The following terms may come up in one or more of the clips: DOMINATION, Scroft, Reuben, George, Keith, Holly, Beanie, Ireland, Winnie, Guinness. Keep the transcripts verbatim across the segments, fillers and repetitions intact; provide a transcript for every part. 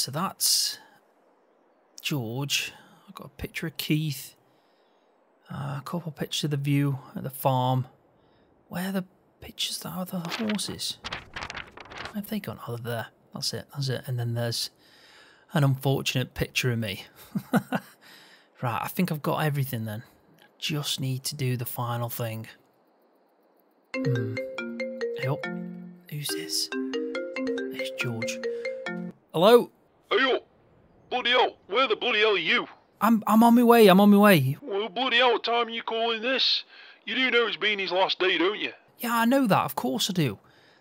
so that's George. I've got a picture of Keith. Uh, a couple pictures of the view at the farm. Where are the pictures that are the horses? Where have they gone? Oh, there. That's it. That's it. And then there's an unfortunate picture of me. Right, I think I've got everything then. Just need to do the final thing. Hmm. Hey up. Who's this? It's George. Hello? Hey up. Bloody hell. Where the bloody hell are you? I'm I'm on my way. I'm on my way. Well, bloody hell, what time are you calling this? You do know it's Beanie's last day, don't you? Yeah, I know that. Of course I do.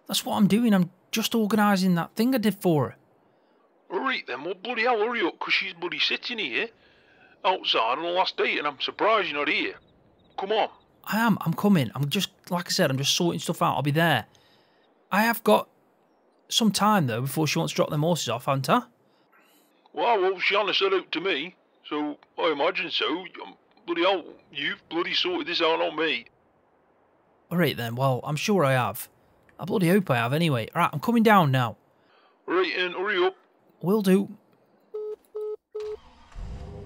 That's what I'm doing. I'm just organising that thing I did for her. Alright then, well, bloody hell, hurry up, because she's bloody sitting here outside on the last day, and I'm surprised you're not here. Come on. I am. I'm coming. I'm just, like I said, I'm just sorting stuff out. I'll be there. I have got some time, though, before she wants to drop them horses off, haven't I? Well, well, she only said out to me, so I imagine so. Bloody hell, you've bloody sorted this out on me. Alright then, well, I'm sure I have. I bloody hope I have anyway. Alright, I'm coming down now. Alright, and hurry up. Will do.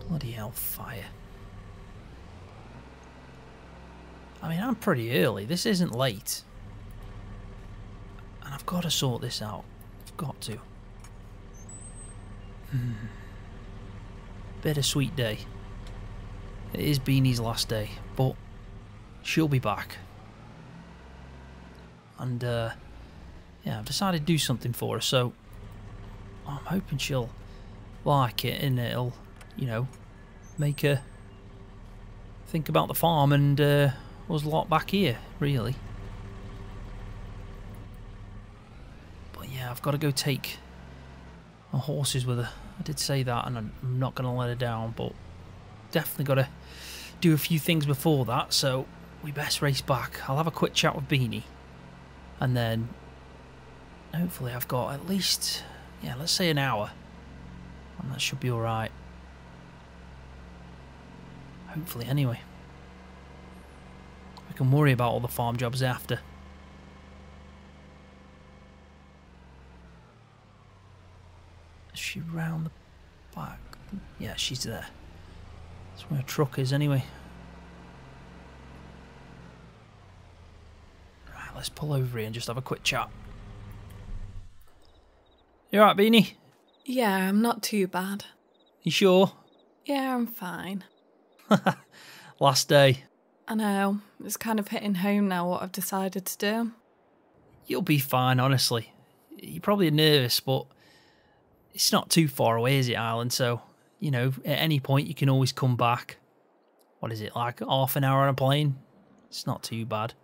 Bloody hell, fire. I mean, I'm pretty early. This isn't late. And I've got to sort this out. I've got to. Hmm. Bittersweet day. It is Beanie's last day, but she'll be back. And, uh, yeah, I've decided to do something for her, so I'm hoping she'll like it and it'll, you know, make her think about the farm and uh, us lot back here, really. But yeah, I've got to go take my horses with her. I did say that, and I'm not going to let her down, but definitely got to do a few things before that, so we best race back. I'll have a quick chat with Beanie, and then hopefully I've got at least, yeah, let's say an hour, and that should be alright. Hopefully, anyway. We can worry about all the farm jobs after. Is she round the back? Yeah, she's there. That's where her truck is, anyway. Right, let's pull over here and just have a quick chat. You alright, Beanie? Yeah, I'm not too bad. You sure? Yeah, I'm fine. Last day. I know. It's kind of hitting home now what I've decided to do. You'll be fine, honestly. You're probably nervous, but it's not too far away, is it, Ireland? So, you know, at any point you can always come back. What is it, like half an hour on a plane? It's not too bad.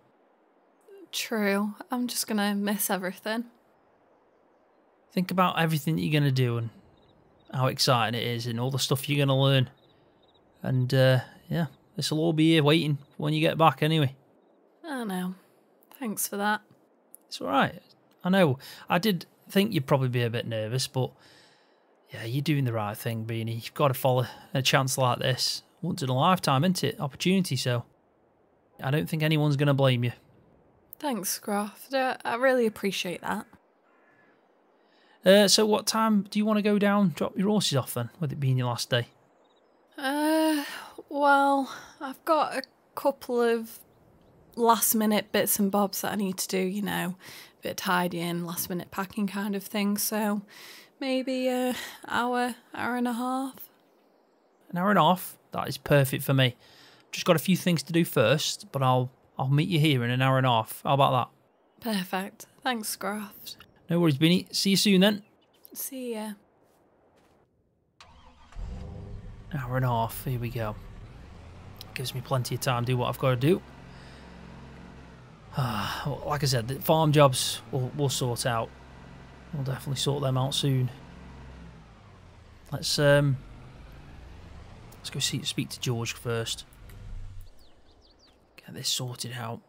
True. I'm just going to miss everything. Think about everything that you're going to do and how exciting it is and all the stuff you're going to learn. And, uh, yeah, this will all be here waiting when you get back anyway. I know. Thanks for that. It's alright. I know. I did think you'd probably be a bit nervous, but, yeah, you're doing the right thing, Beanie. You've got to follow a chance like this. Once in a lifetime, isn't it? Opportunity, so I don't think anyone's going to blame you. Thanks, Scroft. Uh, I really appreciate that. Uh, so what time do you want to go down, drop your horses off then, with it being your last day? Uh, well, I've got a couple of last minute bits and bobs that I need to do, you know, a bit of tidying, last minute packing kind of thing, so maybe an hour, hour and a half. An hour and a half? That is perfect for me. Just got a few things to do first, but I'll, I'll meet you here in an hour and a half. How about that? Perfect. Thanks, Scroft. No worries, Beanie. See you soon then. See ya. Hour and a half, here we go. Gives me plenty of time to do what I've got to do. Uh, well, like I said, the farm jobs we'll, we'll sort out. We'll definitely sort them out soon. Let's um, let's go see, speak to George first. Get this sorted out.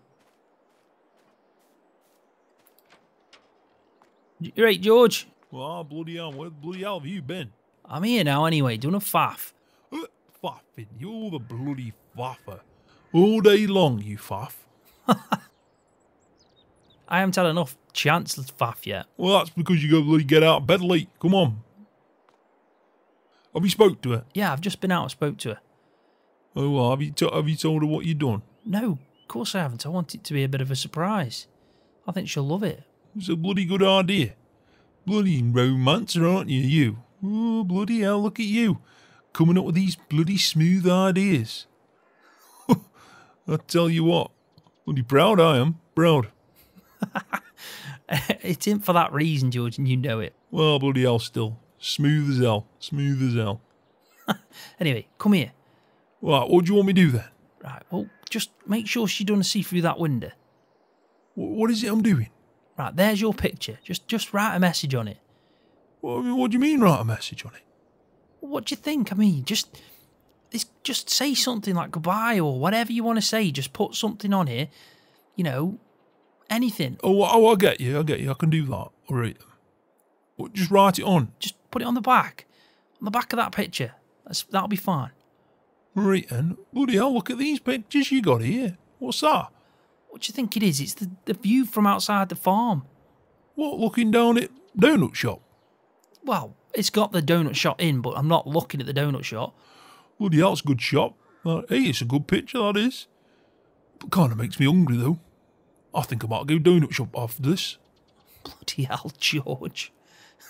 You right, George? Well, bloody hell, where the bloody hell have you been? I'm here now anyway, doing a faff. Uh, faffing, you're the bloody faffer. All day long, you faff. I haven't had enough chance to faff yet. Well, that's because you got to bloody get out of bed late. Come on. Have you spoke to her? Yeah, I've just been out and spoke to her. Oh, well, have you, t have you told her what you've done? No, of course I haven't. I want it to be a bit of a surprise. I think she'll love it. It's a bloody good idea. Bloody romancer, aren't you, you? Oh, bloody hell, look at you. Coming up with these bloody smooth ideas. I tell you what, bloody proud I am. Proud. It isn't for that reason, George, and you know it. Well, bloody hell still. Smooth as hell. Smooth as hell. Anyway, come here. Right, what do you want me to do then? Right, well, just make sure she doesn't see through that window. W what is it I'm doing? Right, there's your picture. Just just write a message on it. What, what do you mean, write a message on it? What do you think? I mean, just it's, just say something like goodbye or whatever you want to say. Just put something on here, you know, anything. Oh, oh I get you, I get you. I can do that. All right. Just write it on. Just put it on the back. On the back of that picture. That's, that'll be fine. Right then. Bloody hell, look at these pictures you got here. What's that? What do you think it is? It's the, the view from outside the farm. What, looking down at donut shop? Well, it's got the donut shop in, but I'm not looking at the donut shop. Bloody hell, it's a good shop. Hey, it's a good picture, that is. But kind of makes me hungry, though. I think I might go donut shop after this. Bloody hell, George.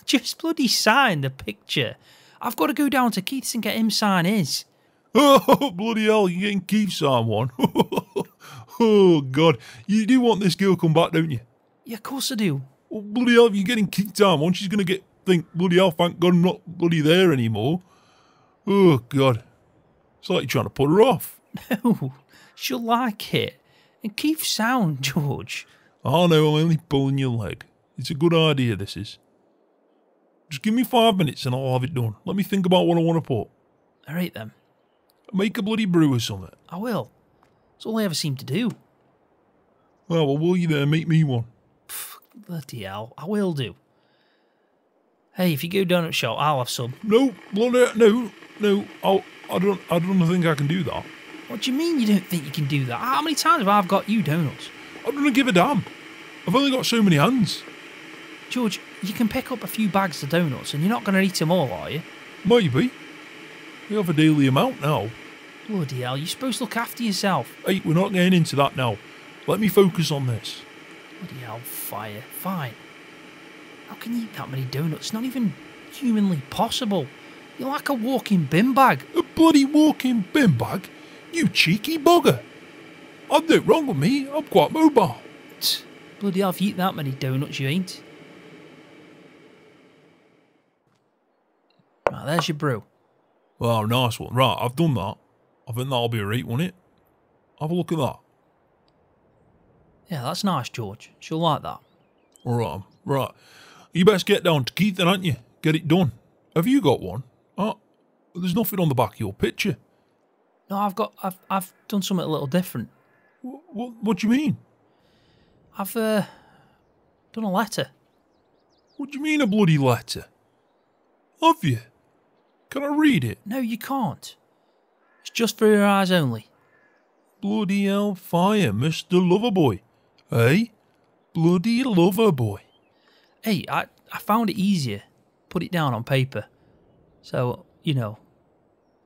Just bloody sign the picture. I've got to go down to Keith's and get him sign his. Oh, bloody hell, you're getting Keith's sign one. Oh, God. You do want this girl to come back, don't you? Yeah, of course I do. Well, bloody hell, if you're getting Keith's sign one, she's going to get think, bloody hell, thank God I'm not bloody there anymore. Oh, God. It's like you're trying to put her off. No, she'll like it. And Keith's sound, George. I know, I'm only pulling your leg. It's a good idea, this is. Just give me five minutes and I'll have it done. Let me think about what I want to put. All right, then. Make a bloody brew or something. I will. It's all I ever seem to do. Well, well, will you there make me one? Pfft, bloody hell. I will do. Hey, if you go down at shop, I'll have some. No, bloody, no, no. I'll, I don't I don't think I can do that. What do you mean you don't think you can do that? How many times have I got you donuts? I don't give a damn. I've only got so many hands. George, you can pick up a few bags of donuts and you're not going to eat them all, are you? Maybe. We have a daily amount now. Bloody hell, you're supposed to look after yourself. Hey, we're not getting into that now. Let me focus on this. Bloody hell, fire. Fine. How can you eat that many donuts? It's not even humanly possible. You're like a walking bin bag. A bloody walking bin bag? You cheeky bugger. I've no wrong with me. I'm quite mobile. Tch, bloody hell, if you eat that many donuts, you ain't. Right, there's your brew. Oh, nice one. Right, I've done that. I think that'll be a right, won't it? Have a look at that. Yeah, that's nice, George. She'll like that. All right, right. You best get down to Keith then, haven't you? Get it done. Have you got one? Oh, there's nothing on the back of your picture. No, I've got. I've. I've done something a little different. What? What, what do you mean? I've uh, done a letter. What do you mean a bloody letter? Have you? Can I read it? No, you can't. It's just for your eyes only. Bloody hell fire, Mister Loverboy. Eh? Bloody Loverboy. Hey, I, I found it easier. Put it down on paper. So, you know,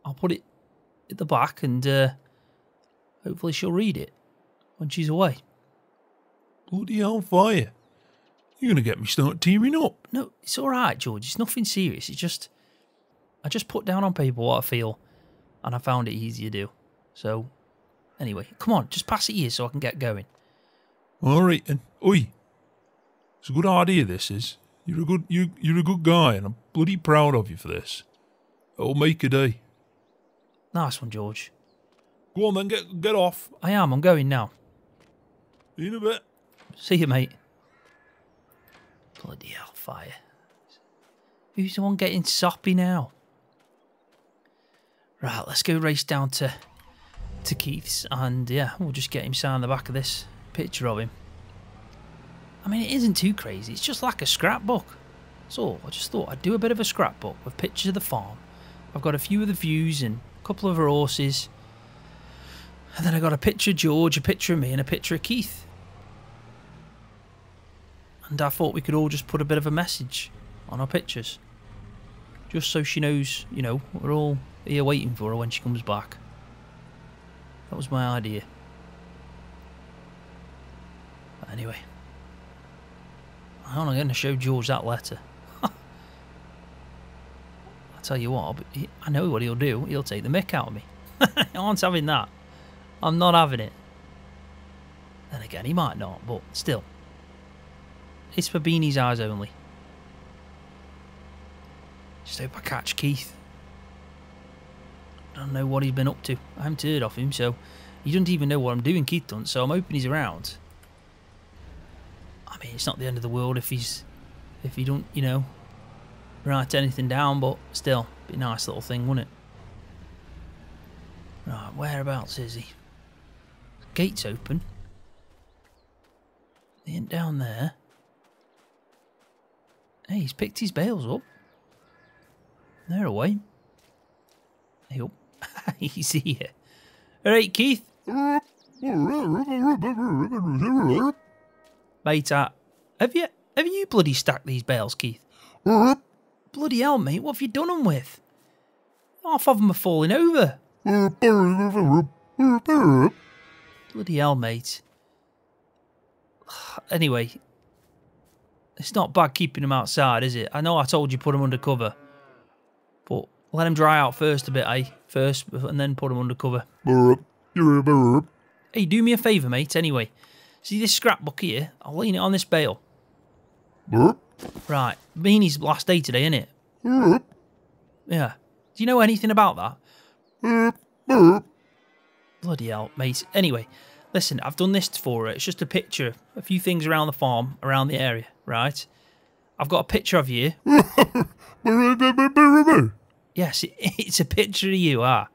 I'll put it at the back and uh, hopefully she'll read it when she's away. Bloody hell fire. You're going to get me start tearing up. No, it's all right, George. It's nothing serious. It's just... I just put down on paper what I feel, and I found it easy to do. So, anyway, come on, just pass it here so I can get going. All right, and oi, it's a good idea. This is you're a good you you're a good guy, and I'm bloody proud of you for this. It'll make a day. Nice one, George. Go on then, get get off. I am. I'm going now. In a bit. See you, mate. Bloody hellfire! Who's the one getting soppy now? Right, let's go race down to to Keith's and yeah, we'll just get him signed the back of this picture of him. I mean, it isn't too crazy. It's just like a scrapbook. So I just thought I'd do a bit of a scrapbook with pictures of the farm. I've got a few of the views and a couple of her horses. And then I got a picture of George, a picture of me and a picture of Keith. And I thought we could all just put a bit of a message on our pictures. just so she knows, you know, we're all here waiting for her when she comes back. That was my idea. But anyway, how am I going to show George that letter? I tell you what, but he, I know what he'll do. He'll take the mick out of me. I aren't having that. I'm not having it. Then again, he might not, but still. It's for Beanie's eyes only. Just hope I catch Keith. I don't know what he's been up to. I haven't heard of him, so he doesn't even know what I'm doing, Keith doesn't, so I'm hoping he's around. I mean, it's not the end of the world if he's if he don't, you know, write anything down, but still, be a nice little thing, wouldn't it? Right, whereabouts is he? The gate's open. They ain't down there. Hey, he's picked his bales up. They're away. Hey up. He's here. Alright, Keith. Mate, uh, have you have you bloody stacked these bales, Keith? Bloody hell, mate, what have you done them with? Half of them are falling over. Bloody hell, mate. Anyway, it's not bad keeping them outside, is it? I know I told you put them under cover, but let them dry out first a bit, eh? First, and then put them under cover. Hey, do me a favour, mate, anyway. See this scrapbook here? I'll lean it on this bale. Right, Beanie's last day today, innit? Yeah. Do you know anything about that? Bloody hell, mate. Anyway, listen, I've done this for her. It's just a picture, a few things around the farm, around the area, right? I've got a picture of you. Yes, it, it's a picture of you, ah.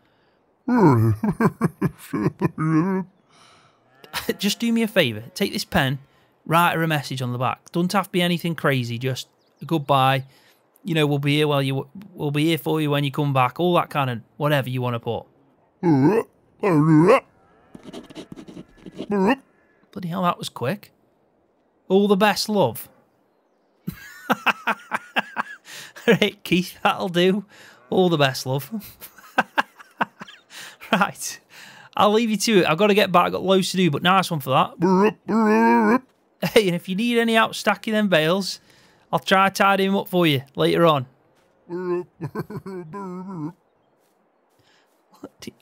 Just do me a favour. Take this pen, write her a message on the back. Don't have to be anything crazy, just goodbye. You know, we'll be here while you, we'll be here for you when you come back. All that kind of whatever you want to put. Bloody hell, that was quick. All the best, love. Right, Keith, that'll do. All the best, love. Right, I'll leave you to it. I've got to get back. I've got loads to do, but nice one for that. Hey, and if you need any out stacking them bales, I'll try to tidy them up for you later on. Bloody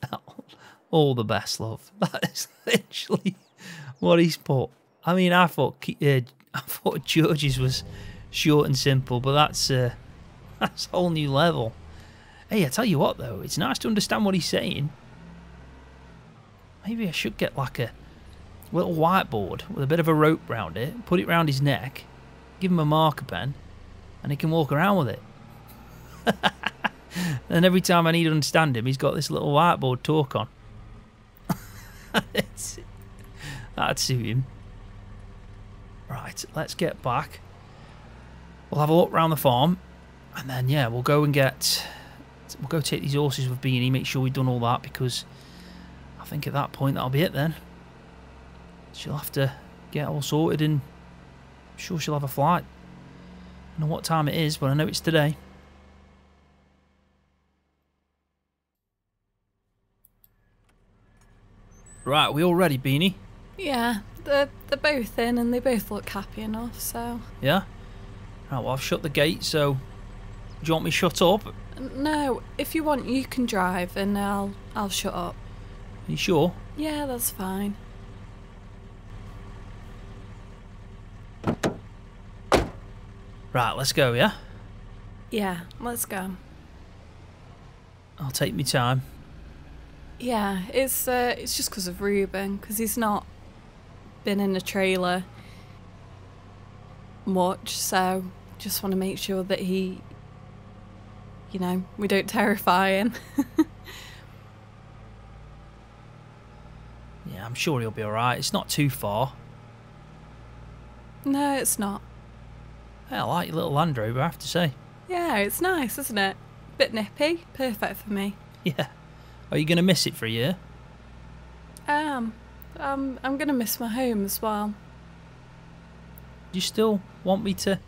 hell. All the best, love. That is literally what he's put. I mean, I thought uh, I thought George's was short and simple, but that's uh, that's a whole new level. Hey, I tell you what though, it's nice to understand what he's saying. Maybe I should get like a little whiteboard with a bit of a rope round it, put it round his neck, give him a marker pen, and he can walk around with it. And every time I need to understand him, he's got this little whiteboard talk on. That'd suit him. Right, let's get back. We'll have a look round the farm, and then yeah, we'll go and get we'll go take these horses with Beanie, make sure we've done all that, because I think at that point that'll be it then. She'll have to get all sorted, and I'm sure she'll have a flight. I don't know what time it is, but I know it's today. Right, we all ready, Beanie? Yeah, they're, they're both in and they both look happy enough, so... Yeah? Right, well, I've shut the gate, so... Do you want me shut up? No, if you want, you can drive and I'll, I'll shut up. You sure? Yeah, that's fine. Right, let's go, yeah? Yeah, let's go. I'll take me time. Yeah, it's uh, it's just because of Reuben, because he's not been in a trailer much, so just want to make sure that he, you know, we don't terrify him. Yeah, I'm sure he'll be alright. It's not too far. No, it's not. Yeah, I like your little Land Rover, I have to say. Yeah, it's nice, isn't it? Bit nippy, perfect for me. Yeah. Are you going to miss it for a year? I am. Um, I'm going to miss my home as well. Do you still want me to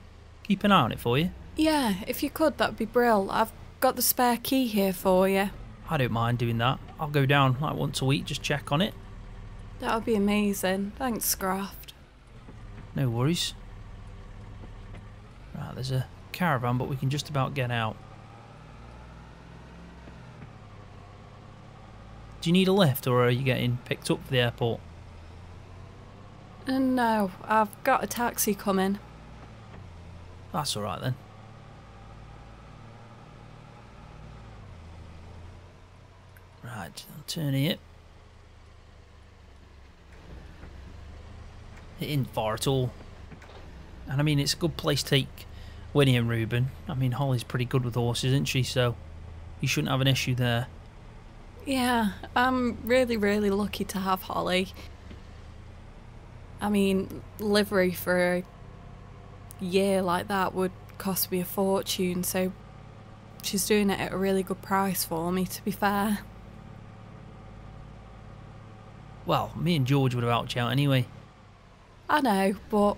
keep an eye on it for you? Yeah, if you could, that'd be brill. I've got the spare key here for you. I don't mind doing that. I'll go down like once a week, just check on it. That would be amazing. Thanks, Scroft. No worries. Right, there's a caravan, but we can just about get out. Do you need a lift, or are you getting picked up for the airport? Uh, no, I've got a taxi coming. That's alright then. Right, I'll turn here. It isn't far at all. And I mean, it's a good place to take Winnie and Reuben. I mean, Holly's pretty good with horses, isn't she? So you shouldn't have an issue there. Yeah, I'm really, really lucky to have Holly. I mean, livery for a year like that would cost me a fortune, so she's doing it at a really good price for me, to be fair. Well, me and George would have helped you out anyway. I know, but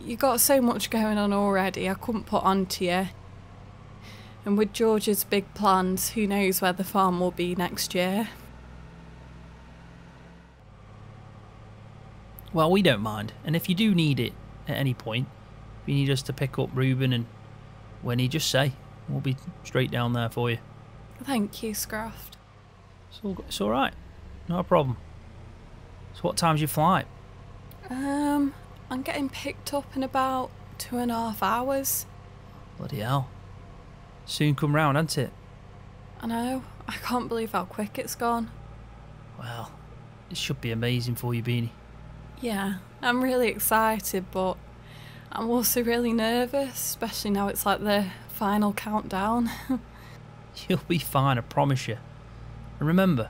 you got so much going on already, I couldn't put on to you. And with George's big plans, who knows where the farm will be next year. Well, we don't mind. And if you do need it at any point, if you need us to pick up Reuben and Winnie, just say. We'll be straight down there for you. Thank you, Scroft. It's all, it's all right. Not a problem. So what time's your flight? Um, I'm getting picked up in about two and a half hours. Bloody hell. Soon come round, hasn't it? I know. I can't believe how quick it's gone. Well, it should be amazing for you, Beanie. Yeah, I'm really excited, but I'm also really nervous, especially now it's like the final countdown. You'll be fine, I promise you. And remember,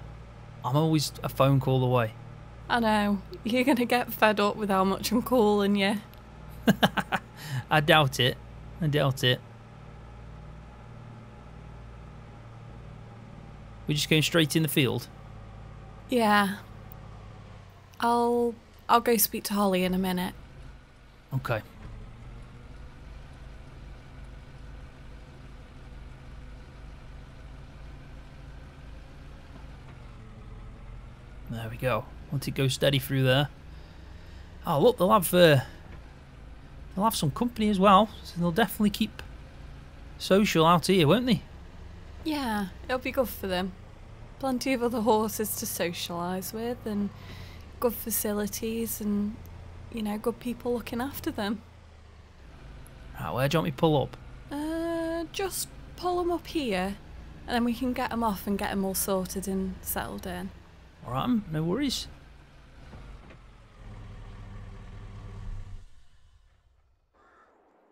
I'm always a phone call away. I know. You're going to get fed up with how much I'm calling you. I doubt it. I doubt it. We're just going straight in the field? Yeah. I'll I'll go speak to Holly in a minute. Okay. There we go. Let it go steady through there. Oh look, they'll have uh, they'll have some company as well, so they'll definitely keep social out here, won't they? Yeah, it'll be good for them. Plenty of other horses to socialise with, and good facilities, and, you know, good people looking after them. Right, where do you want me to pull up? Uh, just pull them up here, and then we can get them off and get them all sorted and settled in. Alright, no worries.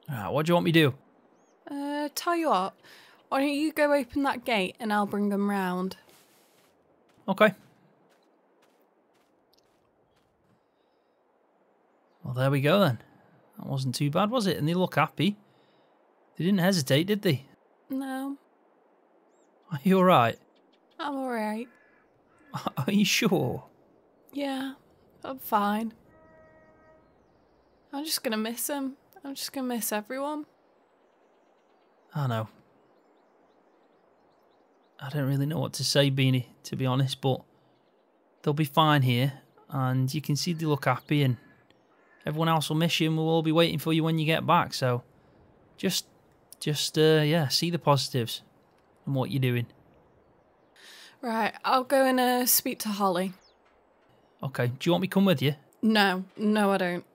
Alright, what do you want me to do? Uh, tell you what. Why don't you go open that gate and I'll bring them round? Okay. Well, there we go then. That wasn't too bad, was it? And they look happy. They didn't hesitate, did they? No. Are you alright? I'm alright. Are you sure? Yeah, I'm fine. I'm just gonna miss them. I'm just gonna miss everyone. I know. I don't really know what to say, Beanie, to be honest, but they'll be fine here, and you can see they look happy, and everyone else will miss you, and we'll all be waiting for you when you get back, so just, just, uh, yeah, see the positives and what you're doing. Right, I'll go and uh, speak to Holly. Okay, do you want me to come with you? No, no I don't.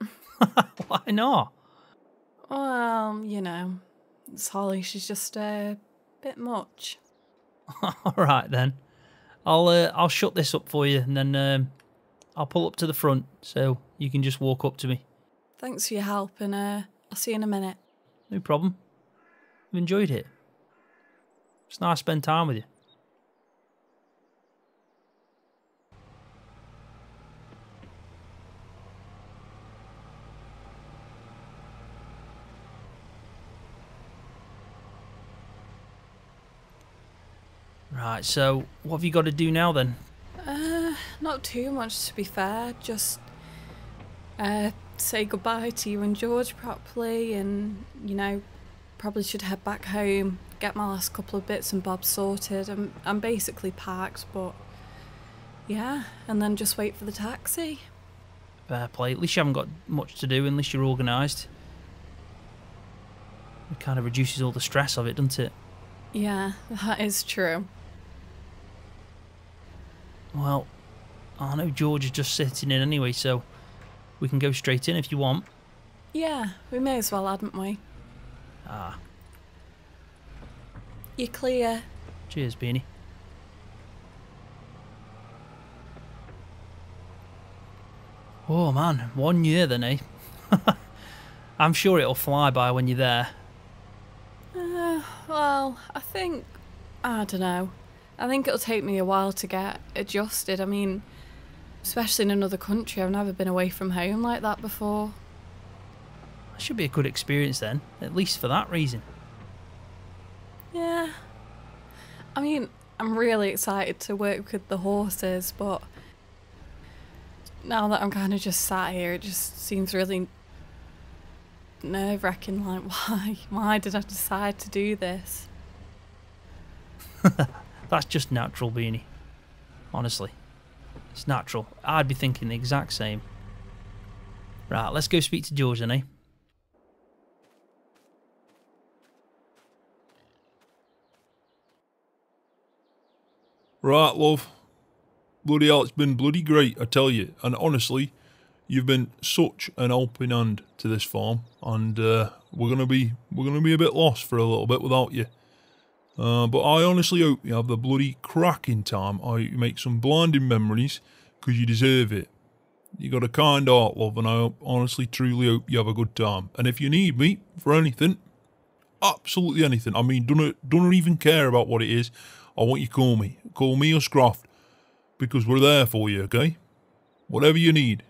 Why not? Well, you know, it's Holly, she's just a bit much. All right then, I'll uh, I'll shut this up for you, and then um, I'll pull up to the front so you can just walk up to me. Thanks for your help, and uh, I'll see you in a minute. No problem. I've enjoyed it. It's nice spending time with you. Right, so what have you got to do now then? Uh, not too much, to be fair. Just uh, say goodbye to you and George properly, and, you know, Probably should head back home, get my last couple of bits and bobs sorted. I'm, I'm basically parked, but yeah, and then just wait for the taxi. Fair play. At least you haven't got much to do, unless you're organised. It kind of reduces all the stress of it, doesn't it? Yeah, that is true. Well, I know George is just sitting in anyway, so we can go straight in if you want. Yeah, we may as well, hadn't we? Ah. You're clear. Cheers, Beanie. Oh man, one year then, eh? I'm sure it'll fly by when you're there. Uh, well, I think... I don't know. I think it'll take me a while to get adjusted. I mean, especially in another country, I've never been away from home like that before. That should be a good experience then, at least for that reason. Yeah. I mean, I'm really excited to work with the horses, but... now that I'm kind of just sat here, it just seems really nerve-wracking. Like, why? Why did I decide to do this? That's just natural, Beanie. Honestly. It's natural. I'd be thinking the exact same. Right, let's go speak to George then, eh? Right, love. Bloody hell, it's been bloody great, I tell you. And honestly, you've been such an helping hand to this farm, and uh, we're gonna be we're gonna be a bit lost for a little bit without you. Uh, but I honestly hope you have the bloody cracking time. I hope you make some blinding memories, because you deserve it. You got a kind heart, love, and I hope, honestly, truly hope you have a good time. And if you need me for anything, absolutely anything, I mean, don't don't even care about what it is. I want you to call me, call me or Scroft. Because we're there for you, okay? Whatever you need,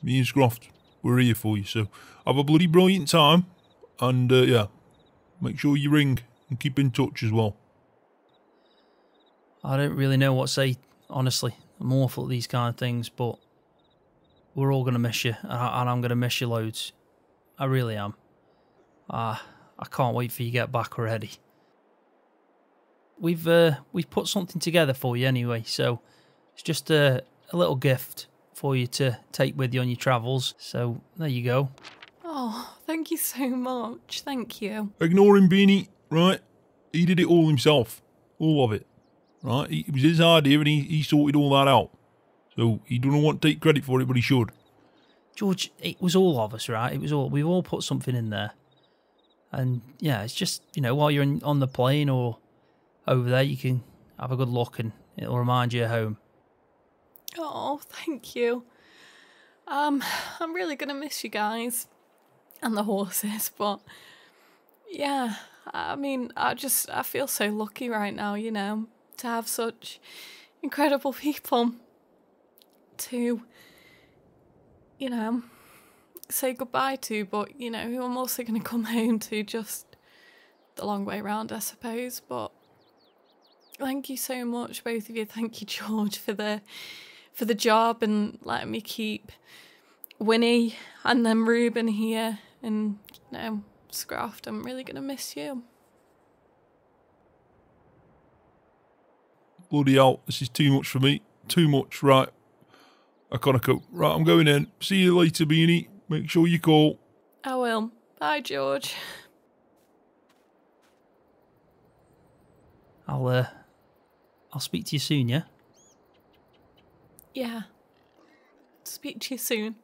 me and Scroft, we're here for you. So have a bloody brilliant time, and uh, yeah, make sure you ring and keep in touch as well. I don't really know what to say, honestly. I'm awful at these kind of things, but we're all going to miss you, and, I, and I'm going to miss you loads. I really am. Uh, I can't wait for you to get back already. We've, uh, we've put something together for you anyway, so... it's just a, a little gift for you to take with you on your travels. So, there you go. Oh, thank you so much. Thank you. Ignore him, Beanie, right? He did it all himself. All of it, right? It was his idea and he, he sorted all that out. So, he doesn't want to take credit for it, but he should. George, it was all of us, right? It was all, we've all put something in there. And, yeah, it's just, you know, while you're in, on the plane or over there, you can have a good look and it'll remind you of home. Oh, thank you. Um, I'm really going to miss you guys and the horses, but yeah, I mean, I just, I feel so lucky right now, you know, to have such incredible people to, you know, say goodbye to, but, you know, who I'm also going to come home to just the long way round, I suppose, but thank you so much, both of you. Thank you, George, for the... for the job and letting me keep Winnie and then Reuben here and, you know, Scroft. I'm really going to miss you. Bloody hell, this is too much for me. Too much, right. I can't cope. Right, I'm going in. See you later, Beanie. Make sure you call. I will. Bye, George. I'll, uh, I'll speak to you soon, yeah? Yeah. Speak to you soon.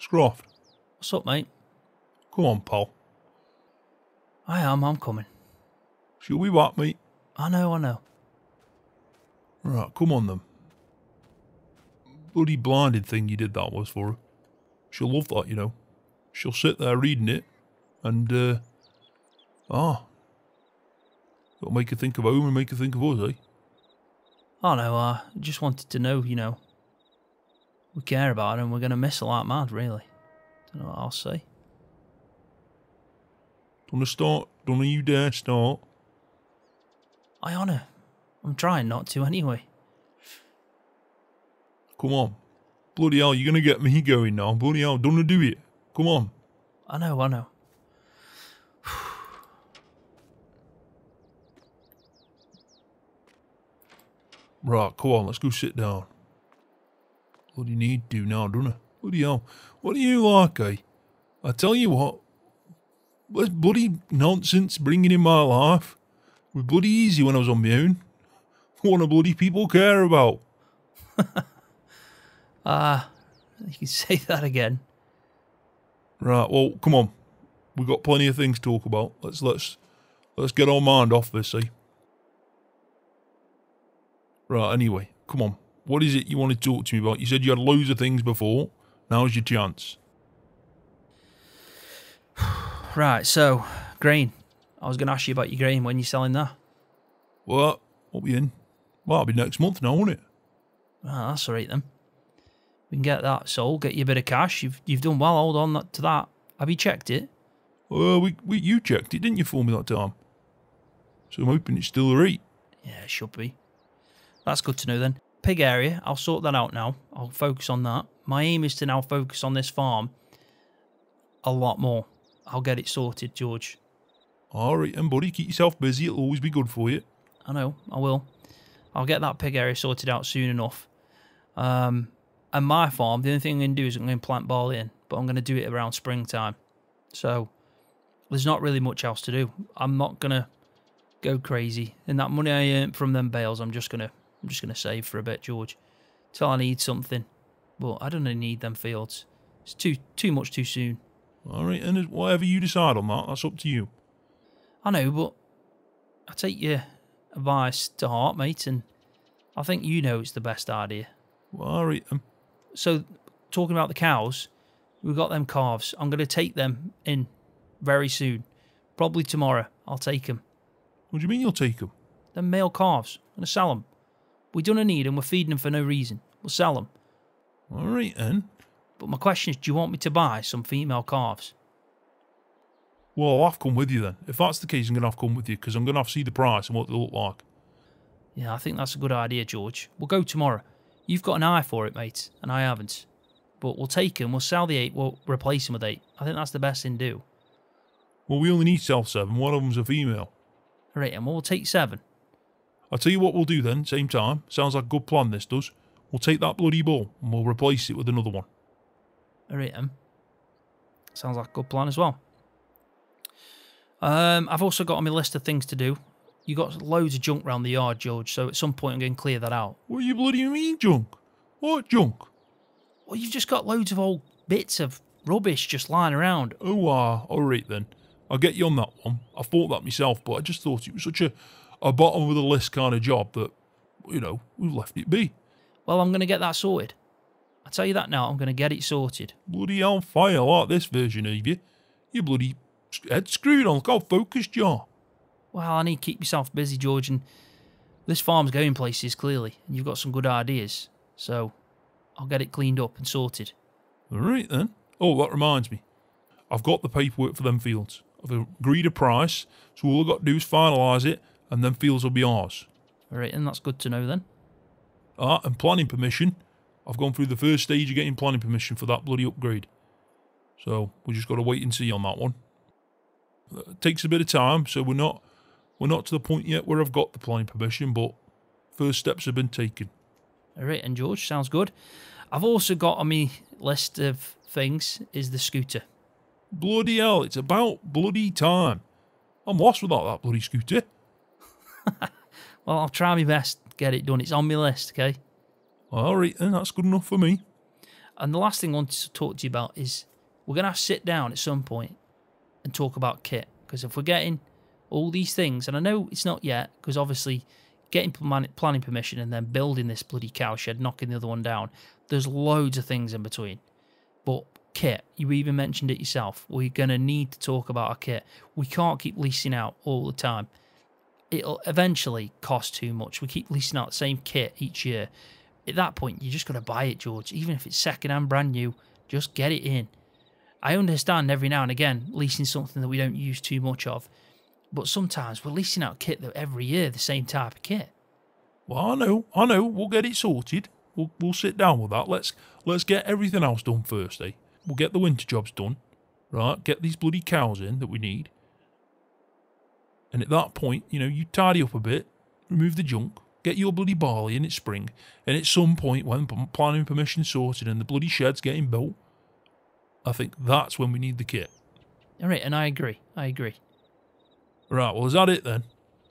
Scroft. What's up, mate? Come on, pal. I am, I'm coming. She'll be back, mate. I know, I know. Right, come on then. Bloody blinded thing you did that was for her. She'll love that, you know. She'll sit there reading it and, uh... ah, it'll make her think of home and make her think of us, eh? Oh no, I just wanted to know, you know, we care about her and we're going to miss her like mad, really. Don't know what I'll say. Don't start, don't you dare start. I honour. I'm trying not to anyway. Come on, Bloody hell, you're going to get me going now. Bloody hell, don't do it. Come on. I know, I know. Right, come on, let's go sit down. What do you need to now, don't I? Bloody hell. What do you like, eh? I tell you what, that's bloody nonsense bringing in my life. It was bloody easy when I was on my own. What do bloody people care about? Ah, uh, you can say that again. Right, well, come on. We've got plenty of things to talk about. Let's let's let's get our mind off this, eh? Right, anyway, come on. What is it you want to talk to me about? You said you had loads of things before. Now's your chance. Right, so, grain. I was going to ask you about your grain. When are you selling that? What? What we in? Well, that'll be next month now, won't it? Ah, that's all right then. We can get that sold, get you a bit of cash. You've you've done well. Hold on to that. Have you checked it? Well, we, we, you checked it, didn't you, for me that time? So I'm hoping it's still right. Yeah, it should be. That's good to know then. Pig area, I'll sort that out now. I'll focus on that. My aim is to now focus on this farm a lot more. I'll get it sorted, George. All right then, buddy. Keep yourself busy. It'll always be good for you. I know, I will. I'll get that pig area sorted out soon enough. Um, and my farm, the only thing I'm going to do is I'm going to plant barley in, but I'm going to do it around springtime. So there's not really much else to do. I'm not going to go crazy. And that money I earned from them bales, I'm just going to... I'm just going to save for a bit, George, till I need something. But I don't need them fields. It's too too much too soon. All right, and whatever you decide on that, that's up to you. I know, but I take your advice to heart, mate, and I think you know it's the best idea. Well, all right, then. So, talking about the cows, we've got them calves. I'm going to take them in very soon. Probably tomorrow, I'll take them. What do you mean you'll take them? Them male calves. I'm going to sell them. We don't need them, we're feeding them for no reason. We'll sell them. All right, then. But my question is, do you want me to buy some female calves? Well, I'll have to come with you, then. If that's the case, I'm going to have to come with you, because I'm going to have to see the price and what they look like. Yeah, I think that's a good idea, George. We'll go tomorrow. You've got an eye for it, mate, and I haven't. But we'll take them, we'll sell the eight, we'll replace them with eight. I think that's the best thing to do. Well, we only need to sell seven. One of them's a female. All right, then. Well, we'll take seven. I'll tell you what we'll do then, same time. Sounds like a good plan, this does. We'll take that bloody bull and we'll replace it with another one. Alright then. Sounds like a good plan as well. Um, I've also got on my list of things to do. You got loads of junk round the yard, George, so at some point I'm going to clear that out. What do you bloody mean, junk? What junk? Well, you've just got loads of old bits of rubbish just lying around. Oh, ah, uh, alright then. I'll get you on that one. I thought that myself, but I just thought it was such a... a bottom of the list kind of job that, you know, we've left it be. Well, I'm going to get that sorted. I tell you that now, I'm going to get it sorted. Bloody on fire like this version of you. You bloody head screwed on. Look how focused you are. Well, I need to keep yourself busy, George, and this farm's going places, clearly, and you've got some good ideas. So, I'll get it cleaned up and sorted. All right, then. Oh, that reminds me. I've got the paperwork for them fields. I've agreed a price, so all I've got to do is finalise it, and then fields will be ours. Alright, and that's good to know then. Ah, and planning permission. I've gone through the first stage of getting planning permission for that bloody upgrade. So, we just got to wait and see on that one. It takes a bit of time, so we're not we're not to the point yet where I've got the planning permission, but first steps have been taken. Alright, and George, sounds good. I've also got on my list of things is the scooter. Bloody hell, it's about bloody time. I'm lost without that bloody scooter. Well, I'll try my best to get it done. It's on my list, okay? Alright then, that's good enough for me. And the last thing I wanted to talk to you about is we're going to have to sit down at some point and talk about kit. Because if we're getting all these things, and I know it's not yet, because obviously getting planning permission and then building this bloody cow shed, knocking the other one down, there's loads of things in between. But kit, you even mentioned it yourself, we're going to need to talk about our kit. We can't keep leasing out all the time. It'll eventually cost too much. We keep leasing out the same kit each year. At that point, you just got to buy it, George. Even if it's second-hand, brand new, just get it in. I understand every now and again leasing something that we don't use too much of, but sometimes we're leasing out kit every year, the same type of kit. Well, I know, I know. We'll get it sorted. We'll, we'll sit down with that. Let's let's get everything else done first, eh? We'll get the winter jobs done, right? Get these bloody cows in that we need. And at that point, you know, you tidy up a bit, remove the junk, get your bloody barley in, it's spring. And at some point when planning permission sorted and the bloody shed's getting built, I think that's when we need the kit. All right, and I agree. I agree. Right, well, is that it then?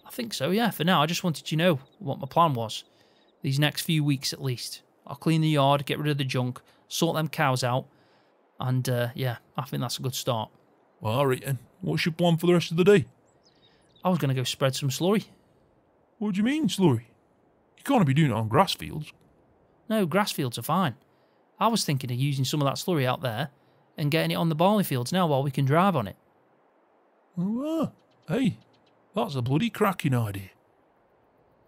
I think so, yeah. For now, I just wanted you to know what my plan was. These next few weeks, at least. I'll clean the yard, get rid of the junk, sort them cows out, and, uh, yeah, I think that's a good start. Well, all right, then. What's your plan for the rest of the day? I was going to go spread some slurry. What do you mean, slurry? You can't be doing it on grass fields. No, grass fields are fine. I was thinking of using some of that slurry out there and getting it on the barley fields now while we can drive on it. Oh, uh, hey, that's a bloody cracking idea.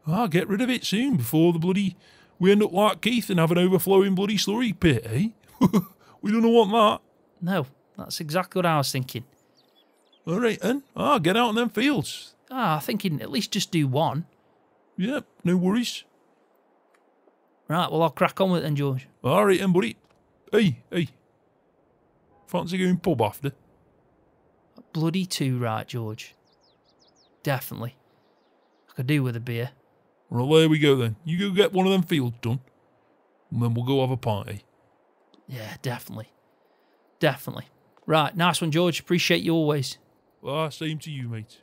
I'll get rid of it soon before the bloody... we end up like Keith and have an overflowing bloody slurry pit, eh? We don't want that. No, that's exactly what I was thinking. All right, then. Ah, get out in them fields. Ah, I'm thinking at least just do one. Yep, yeah, no worries. Right, well, I'll crack on with it then, George. All right, then, buddy. Hey, hey. Fancy going pub after? Bloody too right, George. Definitely. I could do with a beer. Well, there we go then. You go get one of them fields done, and then we'll go have a party. Yeah, definitely. Definitely. Right, nice one, George. Appreciate you always. Ah, same to you, mate.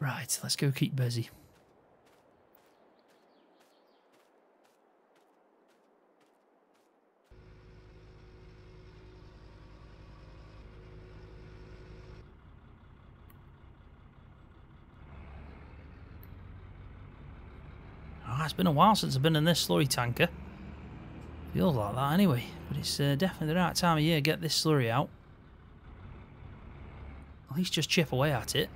Right, let's go keep busy. It's been a while since I've been in this slurry tanker. Feels like that anyway, but it's uh, definitely the right time of year to get this slurry out. At least just chip away at it.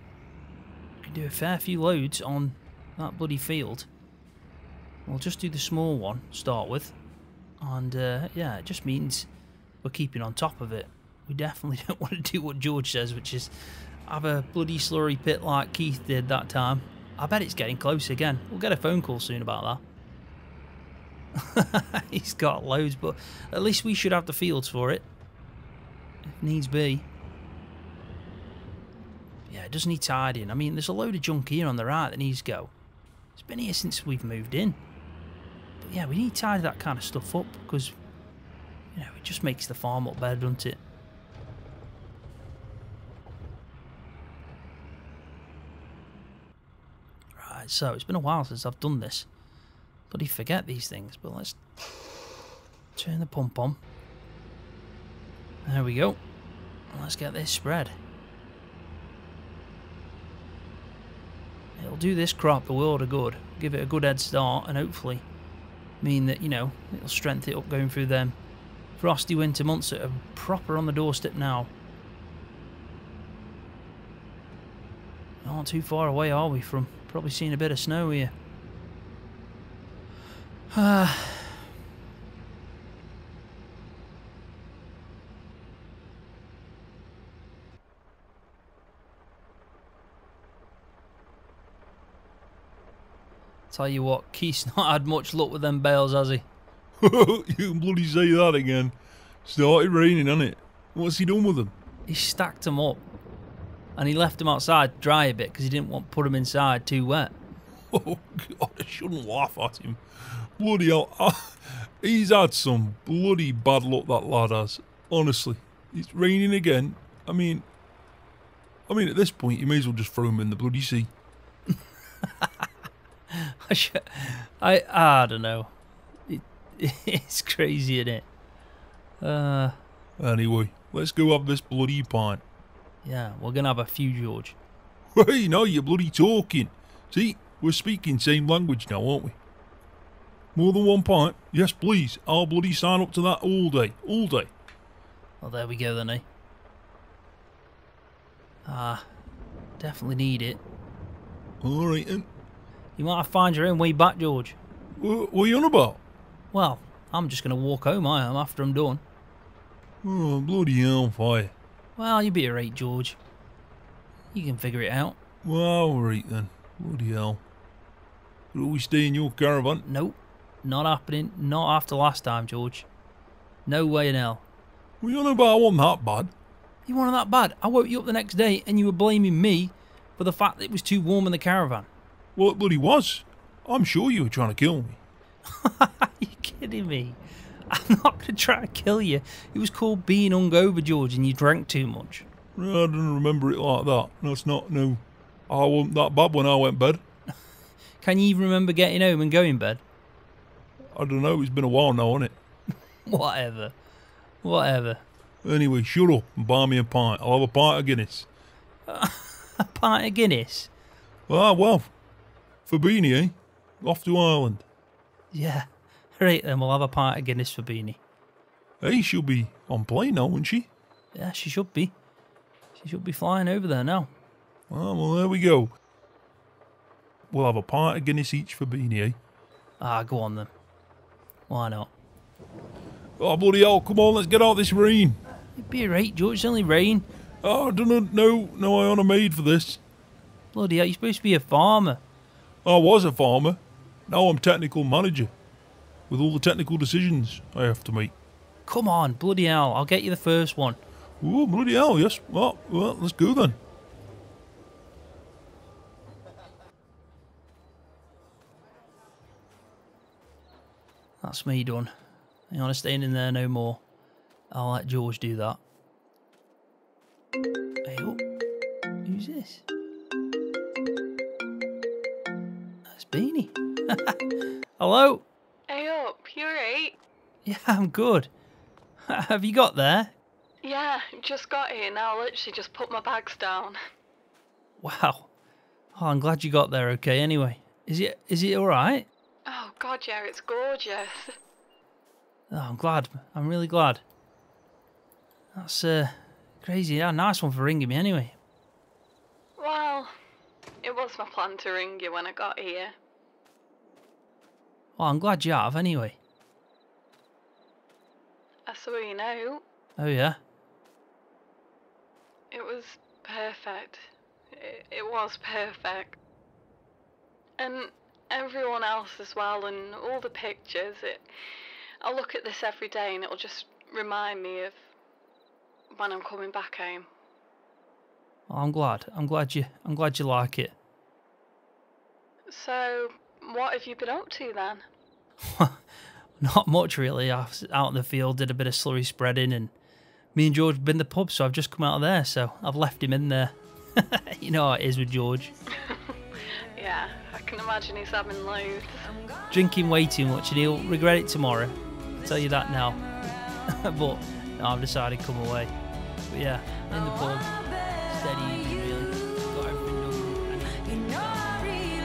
I can do a fair few loads on that bloody field. We'll just do the small one to start with, and uh, yeah, it just means we're keeping on top of it. We definitely don't want to do what George says, which is have a bloody slurry pit like Keith did that time. I bet it's getting close again. We'll get a phone call soon about that. He's got loads, but at least we should have the fields for it. If needs be. Yeah, it does need tidying. I mean, there's a load of junk here on the right that needs to go. It's been here since we've moved in. But yeah, we need to tidy that kind of stuff up because, you know, it just makes the farm up better, doesn't it? So it's been a while since I've done this. Bloody forget these things, but let's turn the pump on. There we go. Let's get this spread. It'll do this crop the world of good. Give it a good head start and hopefully mean that, you know, it'll strengthen it up going through them frosty winter months that are proper on the doorstep now. Not too far away are we from probably seeing a bit of snow here. Ah. Tell you what, Keith's not had much luck with them bales, has he? You can bloody say that again. Started raining, hasn't it? What's he done with them? He stacked them up. And he left them outside to dry a bit because he didn't want to put them inside too wet. Oh, God, I shouldn't laugh at him. Bloody hell. He's had some bloody bad luck, that lad has. Honestly. It's raining again. I mean, I mean, at this point, you may as well just throw him in the bloody sea. I, should, I, I don't know. It, it's crazy, isn't it? Uh, anyway, let's go have this bloody pint. Yeah, we're going to have a few, George. Hey, no, you're bloody talking. See, we're speaking same language now, aren't we? More than one pint? Yes, please. I'll bloody sign up to that all day. All day. Well, there we go then, eh? Ah, definitely need it. All right, then. You might have to find your own way back, George. What, what are you on about? Well, I'm just going to walk home, I am, after I'm done. Oh, bloody hell, fire. Well, you'll be alright, George. You can figure it out. Well, alright then. Bloody hell. Could always stay in your caravan. Nope. Not happening. Not after last time, George. No way in hell. Well, you know, but I wasn't that bad. You weren't that bad. I woke you up the next day and you were blaming me for the fact that it was too warm in the caravan. Well, it bloody was. I'm sure you were trying to kill me. Are you kidding me? I'm not going to try to kill you. It was called being hungover, George, and you drank too much. I don't remember it like that. That's not no. I wasn't that bad when I went to bed. Can you even remember getting home and going to bed? I don't know. It's been a while now, hasn't it? Whatever. Whatever. Anyway, shut up and buy me a pint. I'll have a pint of Guinness. A pint of Guinness? Ah, well. For Beanie, eh? Off to Ireland. Yeah. Right then, we'll have a pint of Guinness for Beanie. Hey, she'll be on plane now, won't she? Yeah, she should be. She should be flying over there now. Ah, well, there we go. We'll have a pint of Guinness each for Beanie, eh? Ah, go on then. Why not? Oh, bloody hell, come on, let's get out of this rain. It'd be alright, George, it's only rain. Oh, I don't know, no, I ain't a maid for this. Bloody hell, you're supposed to be a farmer. I was a farmer. Now I'm technical manager. With all the technical decisions I have to make. Come on, bloody hell, I'll get you the first one. Oh, bloody hell, yes. Well, well, let's go then. That's me done. I'm not staying in there no more. I'll let George do that. Hey, oh, who's this? That's Beanie. Hello? Hey up, you alright? Yeah, I'm good. Have you got there? Yeah, just got here now. Literally just put my bags down. Wow. Oh, I'm glad you got there okay anyway. Is it is it alright? Oh god, yeah, it's gorgeous. Oh, I'm glad. I'm really glad. That's uh, crazy. Yeah, nice one for ringing me anyway. Well, it was my plan to ring you when I got here. Well, I'm glad you have anyway. I saw you now. Oh, yeah? It was perfect. It, it was perfect. And everyone else as well, and all the pictures. It, I look at this every day and it'll just remind me of when I'm coming back home. Well, I'm glad. I'm glad you I'm glad you like it. So, what have you been up to then? Not much really. I was out in the field, did a bit of slurry spreading, and me and George have been to the pub, so I've just come out of there, so I've left him in there. You know how it is with George. Yeah, I can imagine he's having loads. Drinking way too much, and he'll regret it tomorrow. I'll tell you that now. But no, I've decided to come away. But yeah, in the pub, steady, really got everything done.